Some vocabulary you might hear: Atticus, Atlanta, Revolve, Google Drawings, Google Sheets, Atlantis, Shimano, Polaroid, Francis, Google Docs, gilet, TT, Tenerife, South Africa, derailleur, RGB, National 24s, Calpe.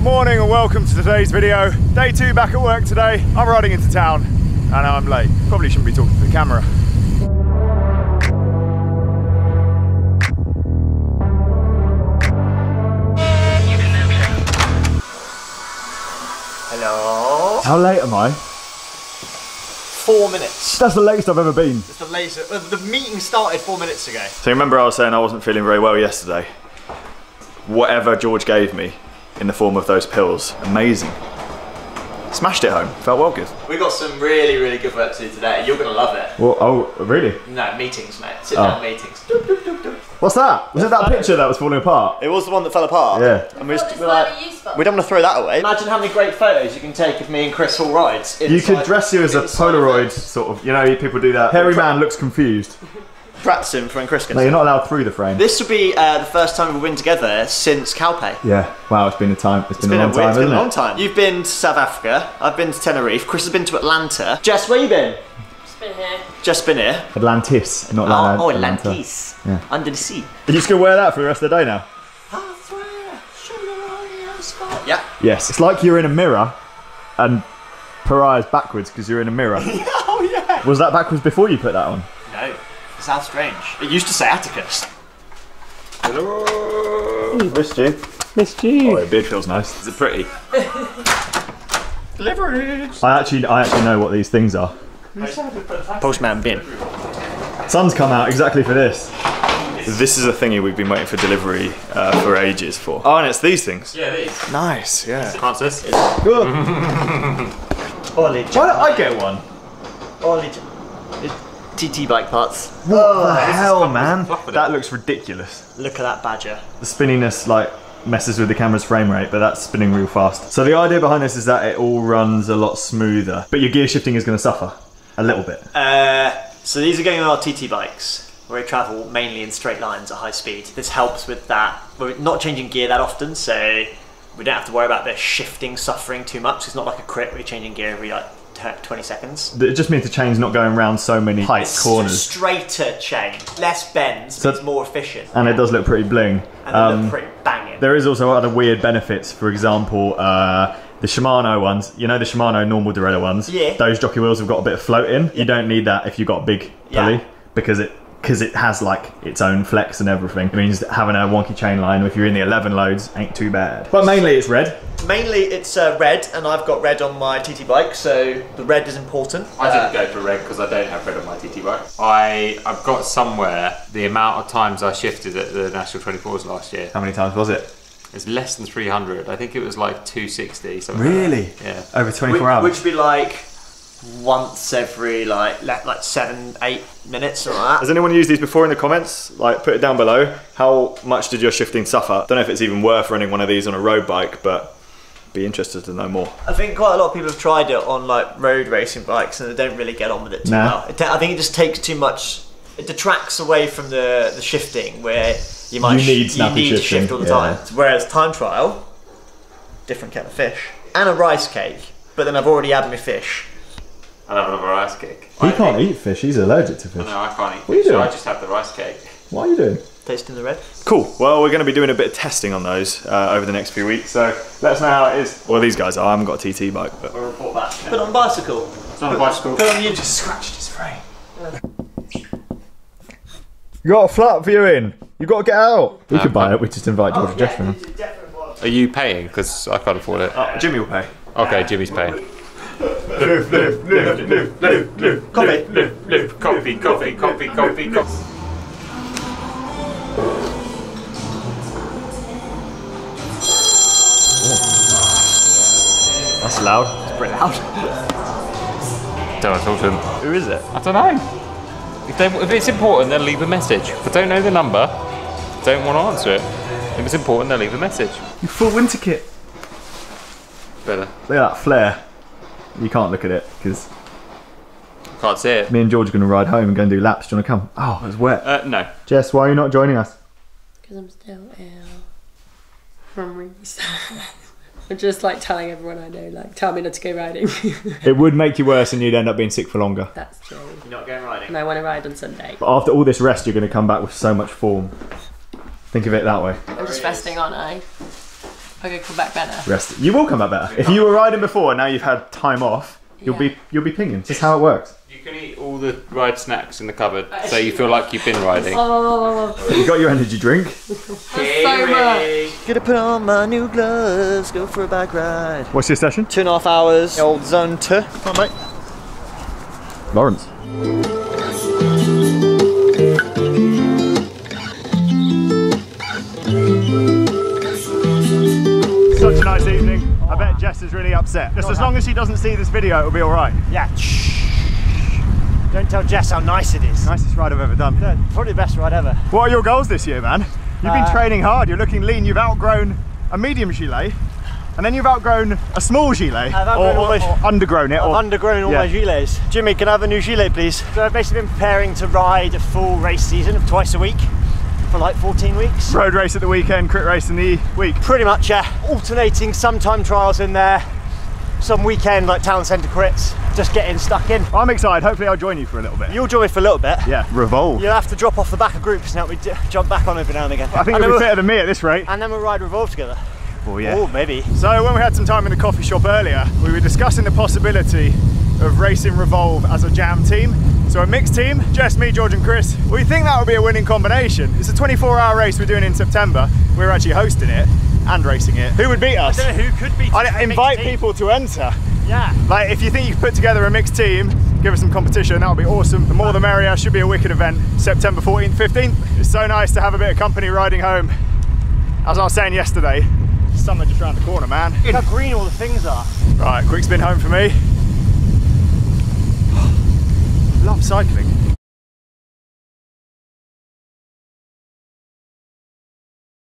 Good morning and welcome to today's video. Day two back at work today. I'm riding into town and I'm late. Probably shouldn't be talking to the camera. Hello. How late am I? 4 minutes. That's the latest I've ever been. It's the latest. The meeting started 4 minutes ago. So you remember I was saying I wasn't feeling very well yesterday? Whatever George gave me in the form of those pills, amazing. Smashed it home, felt well good. We got some really, really good work to do today. You're gonna love it. Well, oh, really? No, meetings, mate. Sit down meetings. Doop, doop, doop, doop. What's that? Was it that picture that was falling apart? It was the one that fell apart. Yeah. And we're like, useful. We don't want to throw that away. Imagine how many great photos you can take of me and Chris all rides. You could dress you as a Polaroid sort of, you know, people do that. Hairy man looks confused. Practicing for when Chris gets. No, you're not allowed through the frame. This would be the first time we've been together since Calpe. Yeah. Wow, it's been a time. It's been a long time. You've been to South Africa. I've been to Tenerife. Chris has been to Atlanta. Jess, where you been? Been here. Just been here. Atlantis, not Atlanta. Oh, Atlantis. Yeah. Under the sea. Are you just gonna wear that for the rest of the day now? Yeah. Yes. It's like you're in a mirror and pariah's backwards because you're in a mirror. Oh yeah. Was that backwards before you put that on? No. It sounds strange. It used to say Atticus. Hello. Ooh, missed you. Missed you. Oh, your beard feels nice. Is it pretty? Deliveries. I actually know what these things are. Postman bin. Sun's come out exactly for this. This is a thingy we've been waiting for delivery for ages for. Oh, and it's these things. Yeah, these. Nice, yeah. Francis. Why don't I get one? TT bike parts. What the hell, man? That looks ridiculous. Look at that badger. The spinniness, like, messes with the camera's frame rate, but that's spinning real fast. So the idea behind this is that it all runs a lot smoother, but your gear shifting is going to suffer. A little bit. So these are going on our TT bikes, where we travel mainly in straight lines at high speed. This helps with that. We're not changing gear that often, so we don't have to worry about the shifting suffering too much. It's not like a crit where you're changing gear every like 20 seconds. It just means the chain's not going around so many tight corners. It's a straighter chain, less bends, so it's more efficient. And it does look pretty bling. And they look pretty banging. There is also other weird benefits. For example, the Shimano ones, you know, the Shimano normal derailleur ones, yeah. Those jockey wheels have got a bit of float in. Yeah. You don't need that if you've got a big pulley, yeah. because it has like its own flex and everything. It means having a wonky chain line if you're in the 11 loads ain't too bad. But mainly it's red. Mainly it's red, and I've got red on my TT bike, so the red is important. I didn't go for red because I don't have red on my TT bike. I've got somewhere the amount of times I shifted at the National 24s last year. How many times was it? It's less than 300. I think it was like 260. Something really? Like yeah. Over 24 hours. Which would be like once every like 7, 8 minutes or that. Has anyone used these before in the comments? Like, put it down below. How much did your shifting suffer? Don't know if it's even worth running one of these on a road bike, but be interested to know more. I think quite a lot of people have tried it on like road racing bikes and they don't really get on with it too well. I think it just takes too much. It detracts away from the shifting where you might you need to shift all the time. Whereas time trial, different kettle of fish. And a rice cake, but then I've already had my fish. I'll have another rice cake. He can't eat fish, he's allergic to fish. No, I can't eat fish, what are you doing? So I just have the rice cake. What are you doing? Tasting the red. Cool, well, we're going to be doing a bit of testing on those over the next few weeks, so let us know how it is. Well, these guys are, I haven't got a TT bike, but we'll report back. Yeah. Put on bicycle. It's not a bicycle. Put on you. Just scratched his frame. Yeah. You got a flat viewing. You got to get out. We could buy it, we just invite George and Jeff. Are you paying? Because I can't afford it. Jimmy will pay. Okay, Jimmy's paying. Coffee. That's loud. It's pretty loud. Don't want to talk to him. Who is it? I don't know. If it's important, they'll leave a message. If I don't know the number, don't want to answer it. If it's important, they'll leave a message. You full winter kit. Better. Look at that flare. You can't look at it because I can't see it. Me and George are going to ride home and go and do laps. Do you want to come? Oh, it's wet. No. Jess, why are you not joining us? Because I'm still ill from research. I'm just like telling everyone I know, like, tell me not to go riding. It would make you worse and you'd end up being sick for longer. That's true. You're not going riding. And I want to ride on Sunday. But after all this rest, you're going to come back with so much form. Think of it that way. I'm just resting, aren't I? I could come back better. Rest. You will come back better. If you were riding before, now you've had time off, you'll be pinging. This is how it works. You can eat all the ride snacks in the cupboard, so you feel like you've been riding. You got your energy drink. Gonna put on my new gloves, go for a bike ride. What's your session? 2.5 hours, old zone 2. Come on, mate. Lawrence. Such a nice evening. I bet Jess is really upset. Just as long as she doesn't see this video, it'll be all right. Yeah. Don't tell Jess how nice it is. Nicest ride I've ever done. Yeah, probably the best ride ever. What are your goals this year, man? You've been training hard. You're looking lean. You've outgrown a medium gilet, and then you've outgrown a small gilet. I've undergrown all my gilets. Jimmy, can I have a new gilet, please? So I've basically been preparing to ride a full race season of twice a week for like 14 weeks. Road race at the weekend, crit race in the week. Pretty much, yeah. Alternating some time trials in there, some weekend like town centre crits, just getting stuck in. I'm excited, hopefully I'll join you for a little bit. You'll join me for a little bit? Yeah, Revolve. You'll have to drop off the back of groups now, we jump back on every now and again. I think you'll be fitter than me at this rate. And then we'll ride Revolve together. Oh yeah. Oh, maybe. So when we had some time in the coffee shop earlier, we were discussing the possibility of racing Revolve as a jam team. So a mixed team, Jess, me, George and Chris. We think that would be a winning combination. It's a 24-hour race we're doing in September. We're actually hosting it and racing it. Who would beat us? I don't know who could beat us. I'd invite people to enter. Yeah. Like, if you think you can put together a mixed team, give us some competition, that would be awesome. The more the merrier, should be a wicked event. September 14th, 15th. It's so nice to have a bit of company riding home. As I was saying yesterday, summer just around the corner, man. Look how green all the things are. Right, quick spin home for me. Love cycling.